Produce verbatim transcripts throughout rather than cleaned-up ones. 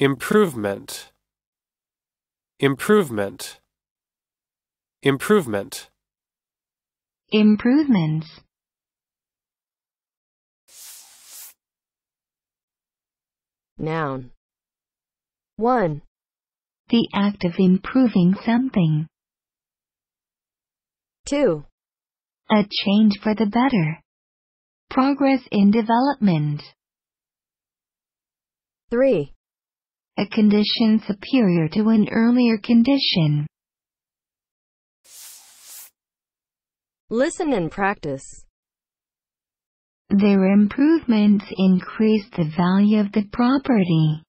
improvement, improvement, improvement, improvements. Noun. one. The act of improving something. two. A change for the better. Progress in development. three. A condition superior to an earlier condition. Listen and practice. Their improvements increase the value of the property.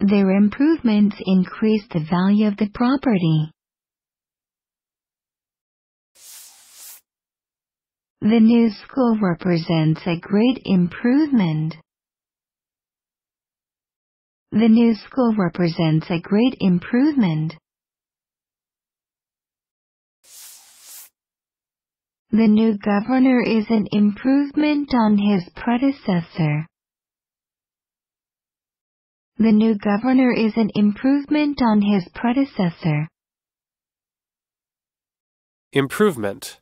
Their improvements increase the value of the property. The new school represents a great improvement. The new school represents a great improvement. The new governor is an improvement on his predecessor. The new governor is an improvement on his predecessor. Improvement.